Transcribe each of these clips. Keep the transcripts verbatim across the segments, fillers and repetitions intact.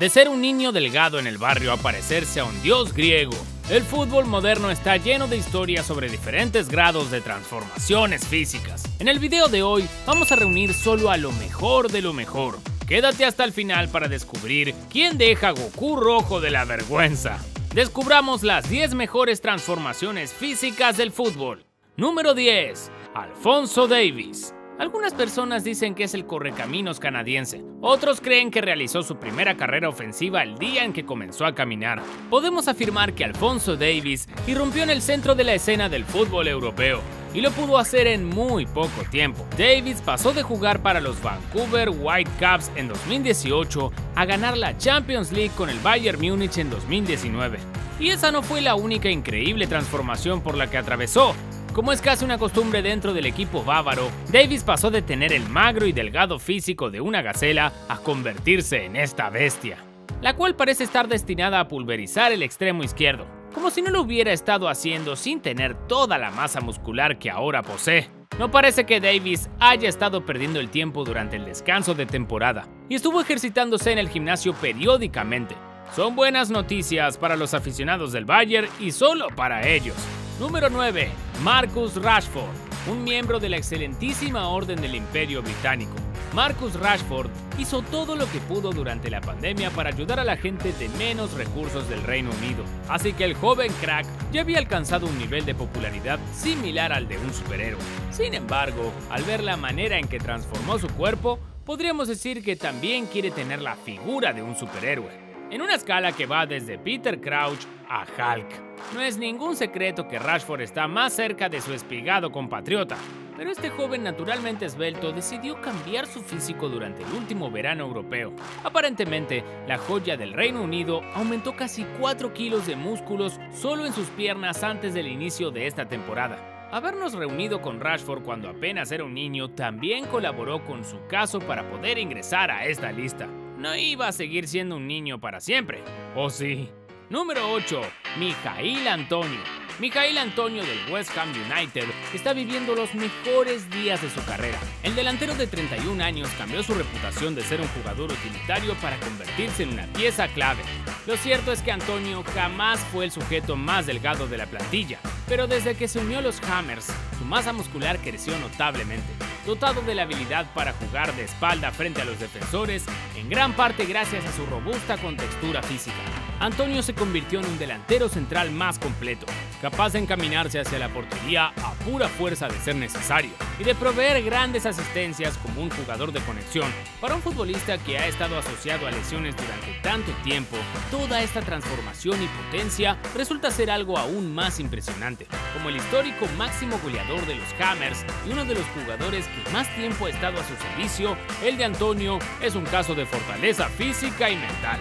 De ser un niño delgado en el barrio a parecerse a un dios griego, el fútbol moderno está lleno de historias sobre diferentes grados de transformaciones físicas. En el video de hoy vamos a reunir solo a lo mejor de lo mejor. Quédate hasta el final para descubrir quién deja a Goku rojo de la vergüenza. Descubramos las diez mejores transformaciones físicas del fútbol. Número diez. Alphonso Davies. Algunas personas dicen que es el correcaminos canadiense, otros creen que realizó su primera carrera ofensiva el día en que comenzó a caminar. Podemos afirmar que Alphonso Davies irrumpió en el centro de la escena del fútbol europeo, y lo pudo hacer en muy poco tiempo. Davies pasó de jugar para los Vancouver Whitecaps en dos mil dieciocho a ganar la Champions League con el Bayern Múnich en dos mil diecinueve. Y esa no fue la única increíble transformación por la que atravesó. Como es casi una costumbre dentro del equipo bávaro, Davies pasó de tener el magro y delgado físico de una gacela a convertirse en esta bestia, la cual parece estar destinada a pulverizar el extremo izquierdo, como si no lo hubiera estado haciendo sin tener toda la masa muscular que ahora posee. No parece que Davies haya estado perdiendo el tiempo durante el descanso de temporada, y estuvo ejercitándose en el gimnasio periódicamente. Son buenas noticias para los aficionados del Bayern y solo para ellos. Número nueve. Marcus Rashford, un miembro de la excelentísima orden del Imperio Británico. Marcus Rashford hizo todo lo que pudo durante la pandemia para ayudar a la gente de menos recursos del Reino Unido, así que el joven crack ya había alcanzado un nivel de popularidad similar al de un superhéroe. Sin embargo, al ver la manera en que transformó su cuerpo, podríamos decir que también quiere tener la figura de un superhéroe, en una escala que va desde Peter Crouch a Hulk. No es ningún secreto que Rashford está más cerca de su espigado compatriota, pero este joven naturalmente esbelto decidió cambiar su físico durante el último verano europeo. Aparentemente, la joya del Reino Unido aumentó casi cuatro kilos de músculos solo en sus piernas antes del inicio de esta temporada. Habernos reunido con Rashford cuando apenas era un niño también colaboró con su caso para poder ingresar a esta lista. No iba a seguir siendo un niño para siempre, ¿o sí? Número ocho. Mijail Antonio. Mijail Antonio del West Ham United está viviendo los mejores días de su carrera. El delantero de treinta y un años cambió su reputación de ser un jugador utilitario para convertirse en una pieza clave. Lo cierto es que Antonio jamás fue el sujeto más delgado de la plantilla, pero desde que se unió a los Hammers, su masa muscular creció notablemente. Dotado de la habilidad para jugar de espalda frente a los defensores, en gran parte gracias a su robusta contextura física, Antonio se convirtió en un delantero central más completo, capaz de encaminarse hacia la portería a pura fuerza de ser necesario, y de proveer grandes asistencias como un jugador de conexión. Para un futbolista que ha estado asociado a lesiones durante tanto tiempo, toda esta transformación y potencia resulta ser algo aún más impresionante. Como el histórico máximo goleador de los Hammers y uno de los jugadores que más tiempo ha estado a su servicio, el de Antonio es un caso de fortaleza física y mental.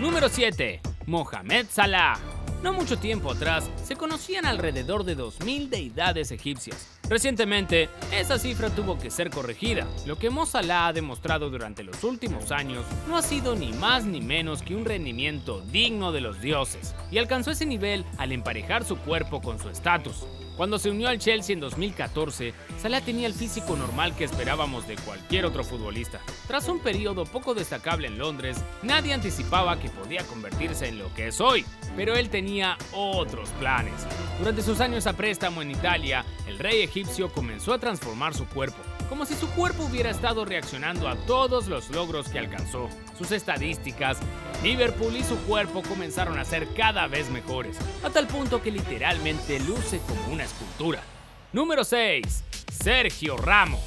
Número siete. Mohamed Salah. No mucho tiempo atrás, se conocían alrededor de dos mil deidades egipcias. Recientemente, esa cifra tuvo que ser corregida. Lo que Mo Salah ha demostrado durante los últimos años no ha sido ni más ni menos que un rendimiento digno de los dioses, y alcanzó ese nivel al emparejar su cuerpo con su estatus. Cuando se unió al Chelsea en dos mil catorce, Salah tenía el físico normal que esperábamos de cualquier otro futbolista. Tras un periodo poco destacable en Londres, nadie anticipaba que podía convertirse en lo que es hoy, pero él tenía otros planes. Durante sus años a préstamo en Italia, el rey egipcio comenzó a transformar su cuerpo, como si su cuerpo hubiera estado reaccionando a todos los logros que alcanzó. Sus estadísticas, Liverpool y su cuerpo comenzaron a ser cada vez mejores, a tal punto que literalmente luce como una escultura. Número seis. Sergio Ramos.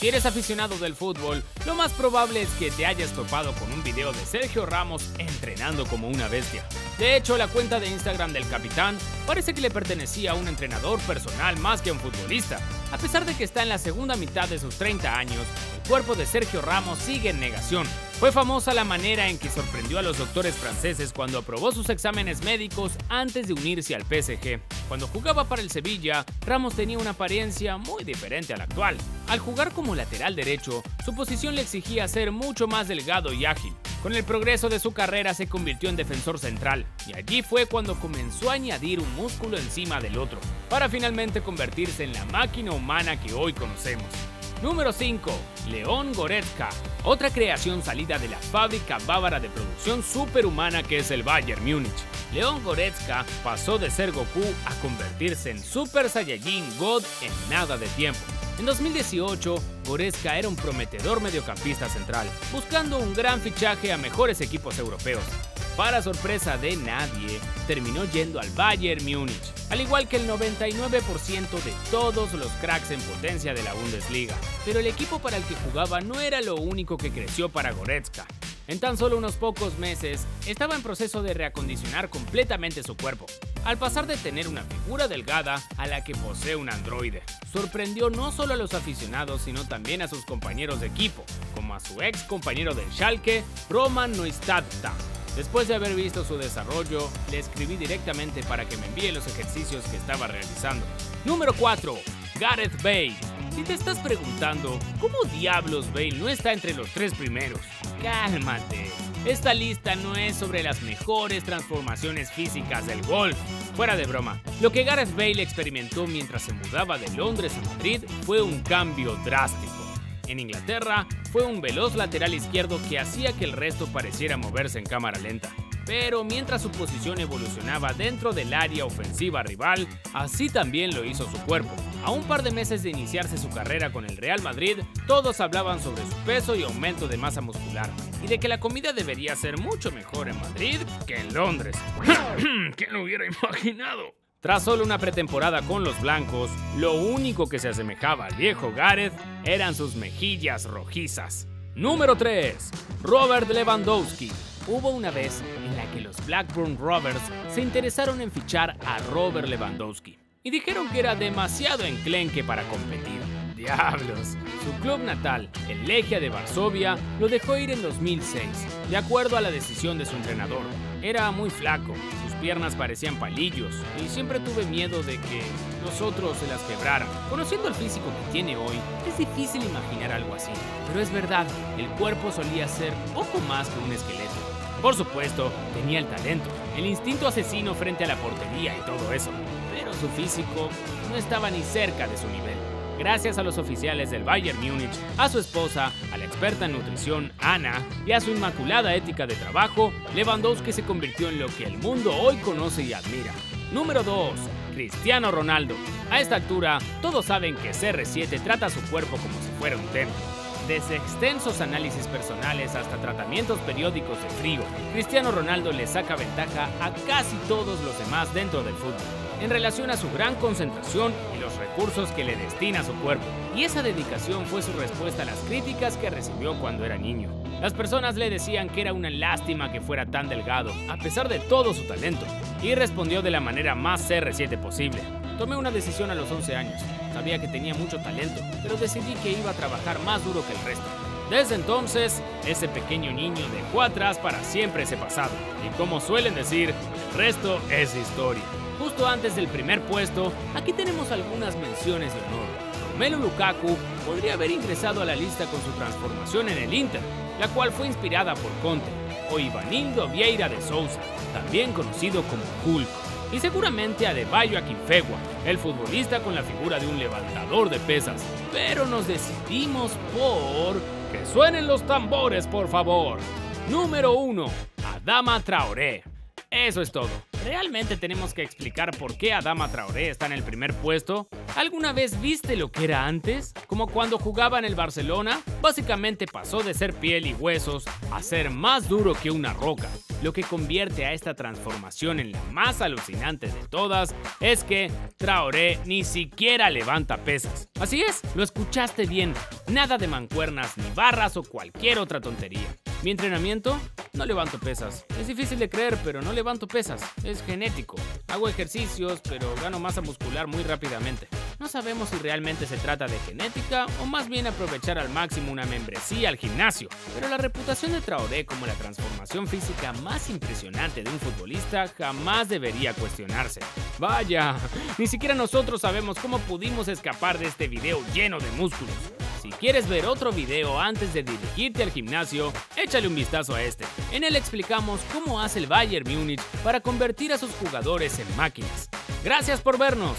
Si eres aficionado del fútbol, lo más probable es que te hayas topado con un video de Sergio Ramos entrenando como una bestia. De hecho, la cuenta de Instagram del capitán parece que le pertenecía a un entrenador personal más que a un futbolista. A pesar de que está en la segunda mitad de sus treinta años, el cuerpo de Sergio Ramos sigue en negación. Fue famosa la manera en que sorprendió a los doctores franceses cuando aprobó sus exámenes médicos antes de unirse al P S G. Cuando jugaba para el Sevilla, Ramos tenía una apariencia muy diferente a la actual. Al jugar como lateral derecho, su posición le exigía ser mucho más delgado y ágil. Con el progreso de su carrera se convirtió en defensor central, y allí fue cuando comenzó a añadir un músculo encima del otro, para finalmente convertirse en la máquina humana que hoy conocemos. Número cinco. León Goretzka, otra creación salida de la fábrica bávara de producción superhumana que es el Bayern Múnich. León Goretzka pasó de ser Goku a convertirse en Super Saiyajin God en nada de tiempo. En dos mil dieciocho, Goretzka era un prometedor mediocampista central, buscando un gran fichaje a mejores equipos europeos. Para sorpresa de nadie, terminó yendo al Bayern Múnich, al igual que el noventa y nueve por ciento de todos los cracks en potencia de la Bundesliga. Pero el equipo para el que jugaba no era lo único que creció para Goretzka. En tan solo unos pocos meses, estaba en proceso de reacondicionar completamente su cuerpo, al pasar de tener una figura delgada a la que posee un androide. Sorprendió no solo a los aficionados, sino también a sus compañeros de equipo, como a su ex compañero del Schalke, Roman Neustadt. Después de haber visto su desarrollo, le escribí directamente para que me envíe los ejercicios que estaba realizando. Número cuatro. Gareth Bale. Si te estás preguntando, ¿cómo diablos Bale no está entre los tres primeros? Cálmate. Esta lista no es sobre las mejores transformaciones físicas del golf. Fuera de broma, lo que Gareth Bale experimentó mientras se mudaba de Londres a Madrid fue un cambio drástico. En Inglaterra, fue un veloz lateral izquierdo que hacía que el resto pareciera moverse en cámara lenta. Pero mientras su posición evolucionaba dentro del área ofensiva rival, así también lo hizo su cuerpo. A un par de meses de iniciarse su carrera con el Real Madrid, todos hablaban sobre su peso y aumento de masa muscular, y de que la comida debería ser mucho mejor en Madrid que en Londres. ¿Quién lo hubiera imaginado? Tras solo una pretemporada con los blancos, lo único que se asemejaba al viejo Gareth eran sus mejillas rojizas. Número tres. Robert Lewandowski. Hubo una vez en la que los Blackburn Rovers se interesaron en fichar a Robert Lewandowski y dijeron que era demasiado enclenque para competir. ¡Diablos! Su club natal, el Legia de Varsovia, lo dejó ir en dos mil seis, de acuerdo a la decisión de su entrenador. Era muy flaco, sus piernas parecían palillos, y siempre tuve miedo de que nosotros se las quebraran. Conociendo el físico que tiene hoy, es difícil imaginar algo así. Pero es verdad, el cuerpo solía ser poco más que un esqueleto. Por supuesto, tenía el talento, el instinto asesino frente a la portería y todo eso, pero su físico no estaba ni cerca de su nivel. Gracias a los oficiales del Bayern Múnich, a su esposa, a la experta en nutrición Ana y a su inmaculada ética de trabajo, Lewandowski se convirtió en lo que el mundo hoy conoce y admira. Número dos. Cristiano Ronaldo. A esta altura, todos saben que C R siete trata a su cuerpo como si fuera un templo. Desde extensos análisis personales hasta tratamientos periódicos de frío, Cristiano Ronaldo le saca ventaja a casi todos los demás dentro del fútbol, en relación a su gran concentración y los recursos que le destina a su cuerpo. Y esa dedicación fue su respuesta a las críticas que recibió cuando era niño. Las personas le decían que era una lástima que fuera tan delgado, a pesar de todo su talento, y respondió de la manera más C R siete posible. Tomé una decisión a los once años. Sabía que tenía mucho talento, pero decidí que iba a trabajar más duro que el resto. Desde entonces, ese pequeño niño dejó atrás para siempre ese pasado. Y como suelen decir, el resto es historia. Justo antes del primer puesto, aquí tenemos algunas menciones de honor. Romelu Lukaku podría haber ingresado a la lista con su transformación en el Inter, la cual fue inspirada por Conte, o Ivanildo Vieira de Sousa, también conocido como Hulk. Y seguramente Adebayor Akinfenwa, el futbolista con la figura de un levantador de pesas. Pero nos decidimos por... ¡Que suenen los tambores, por favor! Número uno. Adama Traoré. Eso es todo. ¿Realmente tenemos que explicar por qué Adama Traoré está en el primer puesto? ¿Alguna vez viste lo que era antes? Como cuando jugaba en el Barcelona, básicamente pasó de ser piel y huesos a ser más duro que una roca. Lo que convierte a esta transformación en la más alucinante de todas es que Traoré ni siquiera levanta pesas. Así es, lo escuchaste bien, nada de mancuernas ni barras o cualquier otra tontería. Mi entrenamiento, no levanto pesas. Es difícil de creer, pero no levanto pesas. Es genético. Hago ejercicios, pero gano masa muscular muy rápidamente. No sabemos si realmente se trata de genética o más bien aprovechar al máximo una membresía al gimnasio. Pero la reputación de Traoré como la transformación física más impresionante de un futbolista jamás debería cuestionarse. Vaya, ni siquiera nosotros sabemos cómo pudimos escapar de este video lleno de músculos. Si quieres ver otro video antes de dirigirte al gimnasio, échale un vistazo a este. En él explicamos cómo hace el Bayern Múnich para convertir a sus jugadores en máquinas. Gracias por vernos.